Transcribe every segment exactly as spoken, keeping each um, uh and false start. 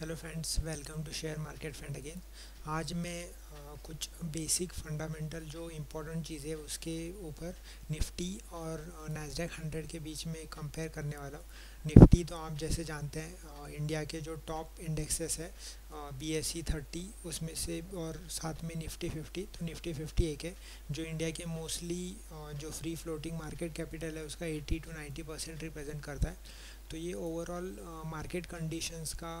Hello friends, welcome to share market friend again. आज मैं आ, कुछ बेसिक फंडामेंटल जो इम्पोर्टेंट चीज़ें उसके ऊपर निफ्टी और नैसडैक हंड्रेड के बीच में कंपेयर करने वाला हूँ। निफ्टी तो आप जैसे जानते हैं इंडिया के जो टॉप इंडेक्सेस है बीएसई थर्टी उसमें से, और साथ में निफ्टी फिफ्टी। तो निफ्टी फिफ्टी एक है जो इंडिया के मोस्टली जो फ्री फ्लोटिंग मार्केट कैपिटल है उसका eighty to ninety percent represent करता है। तो ये ओवरऑल मार्केट कंडीशंस का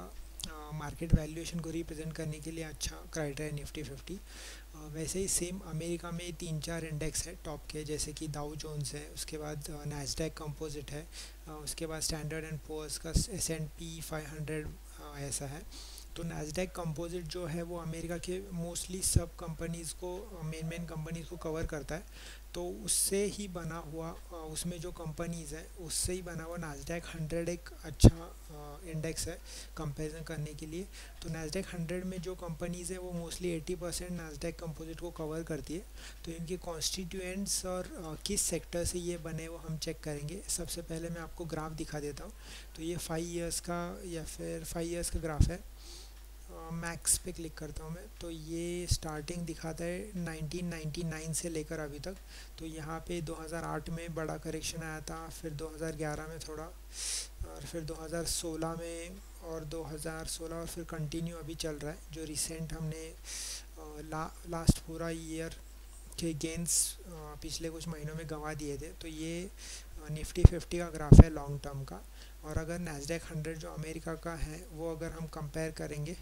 मार्केट uh, वैल्यूएशन को रिप्रेजेंट करने के लिए अच्छा क्राइटेरिया निफ्टी फिफ्टी। uh, वैसे ही सेम अमेरिका में तीन चार इंडेक्स है टॉप के, जैसे कि डाउ जोन्स है, उसके बाद नैसडैक uh, कंपोजिट है, uh, उसके बाद स्टैंडर्ड एंड पोअर्स का S and P five hundred uh, ऐसा है। तो नैसडैक कंपोजिट जो है वो अमेरिका के मोस्टली सब कंपनीज़ को, मेन मेन कंपनीज़ को कवर करता है। तो उससे ही बना हुआ, उसमें जो कंपनीज़ है उससे ही बना हुआ नैसडैक हंड्रेड एक अच्छा इंडेक्स है कंपैरिजन करने के लिए। तो नैसडैक हंड्रेड में जो कंपनीज़ है वो mostly eighty percent Nasdaq composite को कवर करती है। तो इनके कॉन्स्टिट्यूएंट्स और किस सेक्टर से ये बने वो हम चेक करेंगे। सबसे पहले मैं आपको ग्राफ दिखा देता हूँ। तो ये फाइव ईयर्स का या फिर फाइव ईयर्स का ग्राफ है। मैक्स uh, पे क्लिक करता हूँ मैं। तो ये स्टार्टिंग दिखाता है नाइनटीन नाइंटी नाइन से लेकर अभी तक। तो यहाँ पे दो हज़ार आठ में बड़ा करेक्शन आया था, फिर दो हज़ार ग्यारह में थोड़ा, और फिर दो हज़ार सोलह में, और दो हज़ार सोलह और फिर कंटिन्यू अभी चल रहा है। जो रिसेंट हमने ला, लास्ट पूरा ईयर के गेंस पिछले कुछ महीनों में गंवा दिए थे। तो ये निफ्टी फिफ्टी का ग्राफ है लॉन्ग टर्म का। और अगर नैसडैक हंड्रेड जो अमेरिका का है वो अगर हम कंपेयर करेंगे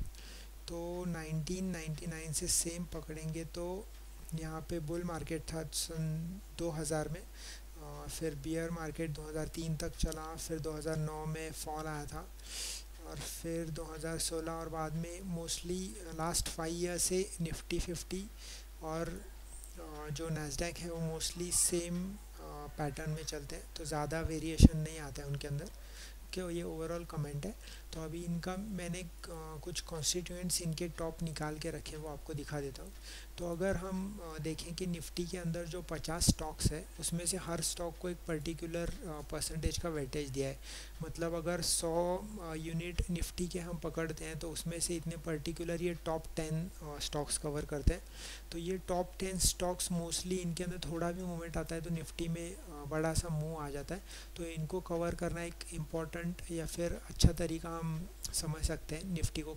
तो नाइनटीन नाइंटी नाइन से सेम पकड़ेंगे। तो यहाँ पे बुल मार्केट था सन दो हज़ार में, आ, फिर बियर मार्केट दो हज़ार तीन तक चला, फिर दो हज़ार नौ में फॉल आया था, और फिर दो हज़ार सोलह और बाद में मोस्टली लास्ट फाइव ईयर से निफ्टी फिफ्टी और आ, जो नैसडैक है वो मोस्टली सेम पैटर्न में चलते हैं। तो ज़्यादा वेरिएशन नहीं आता है उनके अंदर। के ये ओवरऑल कमेंट है। तो अभी इनका मैंने कुछ कॉन्स्टिट्यूएंट्स इनके टॉप निकाल के रखे वो आपको दिखा देता हूँ। तो अगर हम देखें कि निफ्टी के अंदर जो पचास स्टॉक्स है उसमें से हर स्टॉक को एक पर्टिकुलर परसेंटेज का वेटेज दिया है। मतलब अगर सौ यूनिट निफ्टी के हम पकड़ते हैं तो उसमें से इतने पर्टिकुलर ये टॉप टेन स्टॉक्स कवर करते हैं। तो ये टॉप टेन स्टॉक्स मोस्टली इनके अंदर थोड़ा भी मूवमेंट आता है तो निफ्टी में बड़ा सा मूव आ जाता है। तो इनको कवर करना एक इम्पॉर्टेंट या फिर अच्छा तरीका हम समझ सकते हैं निफ्टी को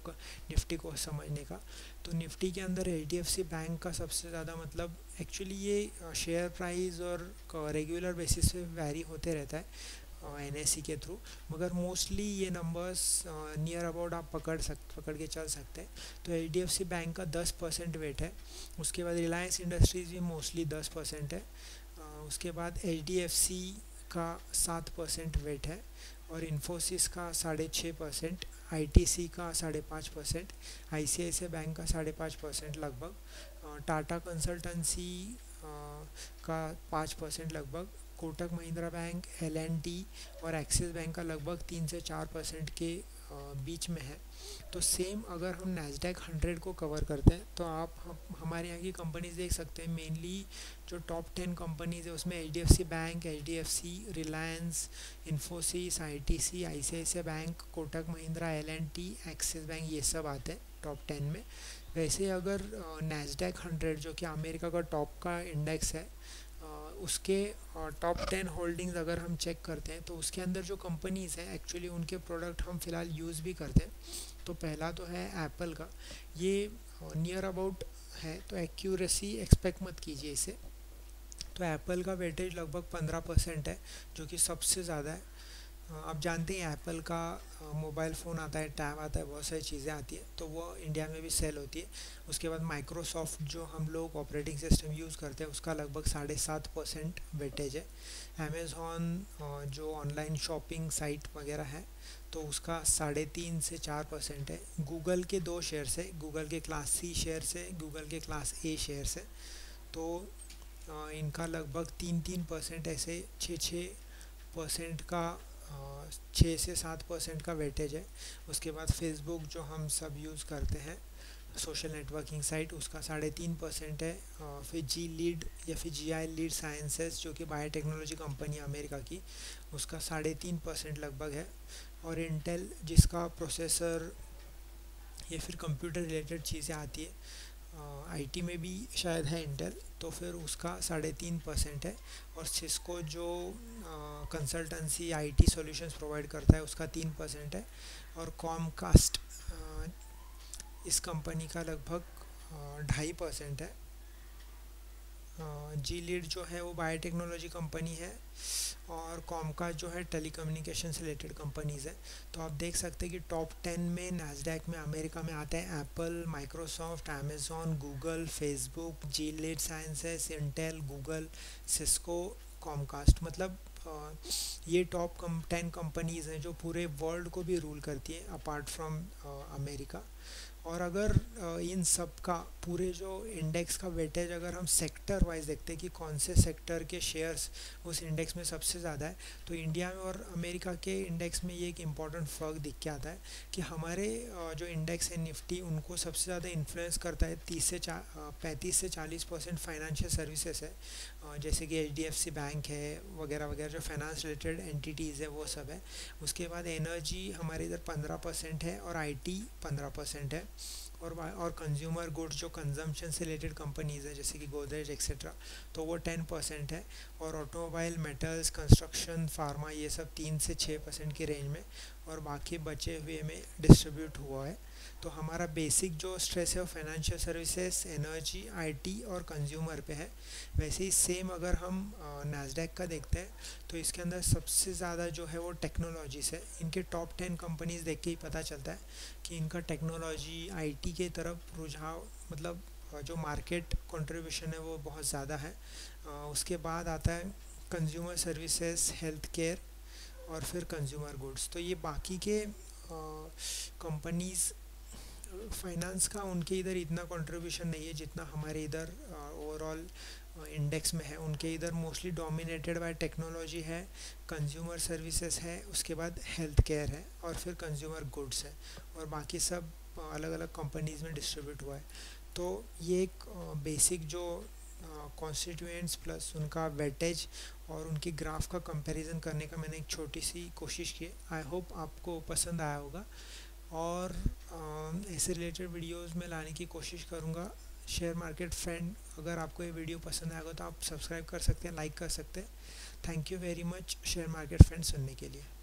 निफ्टी को समझने का। तो निफ्टी के अंदर H D F C bank का सबसे ज़्यादा, मतलब एक्चुअली ये शेयर प्राइस और रेगुलर बेसिस पे वैरी होते रहता है एन एस ई के थ्रू, मगर मोस्टली ये नंबर्स नियर अबाउट आप पकड़ सक पकड़ के चल सकते हैं। तो H D F C bank का दस परसेंट वेट है, उसके बाद रिलायंस इंडस्ट्रीज़ भी मोस्टली दस परसेंट है, उसके बाद एच डी एफ सी का सात परसेंट वेट है, और इन्फोसिस का साढ़े छः परसेंट, आई टी सी का साढ़े पाँच percent, I C I C I bank का साढ़े पाँच परसेंट लगभग, टाटा कंसल्टेंसी का पाँच परसेंट लगभग, Kotak Mahindra bank, L and T और एक्सिस बैंक का लगभग तीन से चार परसेंट के बीच में है। तो सेम अगर हम नैसडैक हंड्रेड को कवर करते हैं तो आप हमारे यहाँ की कंपनीज देख सकते हैं। मेनली जो टॉप टेन कंपनीज है उसमें H D F C bank, H D F C, Reliance, Infosys, I T C, I C I C I bank, Kotak Mahindra, L and T, Axis bank, ये सब आते हैं टॉप टेन में। वैसे अगर नैसडैक हंड्रेड जो कि अमेरिका का टॉप का इंडेक्स है उसके टॉप टेन होल्डिंग्स अगर हम चेक करते हैं तो उसके अंदर जो कंपनीज़ हैं एक्चुअली उनके प्रोडक्ट हम फ़िलहाल यूज़ भी करते हैं। तो पहला तो है एप्पल का, ये नियर अबाउट है तो एक्यूरेसी एक्सपेक्ट मत कीजिए इसे। तो एप्पल का वेटेज लगभग पंद्रह परसेंट है जो कि सबसे ज़्यादा है। आप जानते हैं एप्पल का मोबाइल फ़ोन आता है, टैब आता है, बहुत सारी चीज़ें आती है, तो वो इंडिया में भी सेल होती है। उसके बाद माइक्रोसॉफ्ट जो हम लोग ऑपरेटिंग सिस्टम यूज़ करते हैं उसका लगभग साढ़े सात परसेंट वेटेज है। अमेज़ॉन जो ऑनलाइन शॉपिंग साइट वगैरह है तो उसका साढ़े तीन से चार परसेंट है। गूगल के दो शेयर्स है, गूगल के क्लास सी शेयर्स है, गूगल के क्लास ए शेयर्स है, तो इनका लगभग तीन तीन परसेंट ऐसे छः छः परसेंट का छः से सात परसेंट का वेटेज है। उसके बाद फेसबुक जो हम सब यूज़ करते हैं सोशल नेटवर्किंग साइट, उसका साढ़े तीन परसेंट है। फिर जी लीड या फिर जी आई लीड साइंसेस जो कि बायोटेक्नोलॉजी कंपनी अमेरिका की, उसका साढ़े तीन परसेंट लगभग है। और इंटेल जिसका प्रोसेसर या फिर कंप्यूटर रिलेटेड चीज़ें आती है, आईटी में भी शायद है इंटेल, तो फिर उसका साढ़े तीन परसेंट है। और सिस्को जो कंसल्टेंसी आईटी सॉल्यूशंस प्रोवाइड करता है उसका तीन परसेंट है। और कॉमकास्ट इस कंपनी का लगभग ढाई परसेंट है। जीलीड जो है वो बायोटेक्नोलॉजी कंपनी है और कॉमकास्ट जो है टेलीकम्युनिकेशन रिलेटेड कंपनीज़ है। तो आप देख सकते हैं कि टॉप टेन में नास्डैक में अमेरिका में आते हैं Apple, Microsoft, Amazon, Google, Facebook, Gilead sciences, Intel, Google, Cisco, Comcast. मतलब ये टॉप टेन कंपनीज़ हैं जो पूरे वर्ल्ड को भी रूल करती है अपार्ट फ्रॉम अमेरिका। और अगर इन सब का पूरे जो इंडेक्स का वेटेज अगर हम सेक्टर वाइज देखते हैं कि कौन से सेक्टर के शेयर्स उस इंडेक्स में सबसे ज़्यादा है, तो इंडिया में और अमेरिका के इंडेक्स में ये एक इम्पॉर्टेंट फ़र्क दिख के आता है कि हमारे जो इंडेक्स है निफ्टी उनको सबसे ज़्यादा इन्फ्लुएंस करता है तीस से चा पैंतीस से चालीस परसेंट फाइनेंशियल सर्विसेज है, जैसे कि H D F C bank है वगैरह वगैरह, जो फाइनेंस रिलेटेड एंटिटीज़ है वो सब है। उसके बाद एनर्जी हमारे इधर पंद्रह परसेंट है और आई टी पंद्रह परसेंट है। और और कंज्यूमर गुड्स जो कंजम्पशन से रिलेटेड कंपनीज़ हैं जैसे कि गोदरेज एक्सेट्रा, तो वो टेन परसेंट है। और ऑटोमोबाइल, मेटल्स, कंस्ट्रक्शन, फार्मा, ये सब तीन से छः परसेंट की रेंज में और बाकी बचे हुए में डिस्ट्रीब्यूट हुआ है। तो हमारा बेसिक जो स्ट्रेस है वो फाइनेंशियल सर्विसेज, एनर्जी, आईटी और कंज्यूमर पे है। वैसे ही सेम अगर हम नास्डैक का देखते हैं तो इसके अंदर सबसे ज़्यादा जो है वो टेक्नोलॉजीज़ है। इनके टॉप टेन कंपनीज़ देख के ही पता चलता है कि इनका टेक्नोलॉजी, आईटी के तरफ रुझाव, मतलब जो मार्केट कंट्रीब्यूशन है वो बहुत ज़्यादा है। उसके बाद आता है कंज्यूमर सर्विसेज, हेल्थ केयर और फिर कंज्यूमर गुड्स। तो ये बाकी के कंपनीज़ फाइनेंस का उनके इधर इतना कंट्रीब्यूशन नहीं है जितना हमारे इधर ओवरऑल इंडेक्स में है। उनके इधर मोस्टली डोमिनेटेड बाय टेक्नोलॉजी है, कंज्यूमर सर्विसेज है, उसके बाद हेल्थ केयर है और फिर कंज्यूमर गुड्स है और बाकी सब अलग अलग कंपनीज़ में डिस्ट्रीब्यूट हुआ है। तो ये एक बेसिक जो कॉन्स्टिट्यूएंट्स प्लस उनका वेटेज और उनके ग्राफ का कंपैरिजन करने का मैंने एक छोटी सी कोशिश की। आई होप आपको पसंद आया होगा और आ, ऐसे रिलेटेड वीडियोस में लाने की कोशिश करूँगा। शेयर मार्केट फ्रेंड, अगर आपको ये वीडियो पसंद आएगा तो आप सब्सक्राइब कर सकते हैं, लाइक कर सकते हैं। Thank you very much share market friend सुनने के लिए।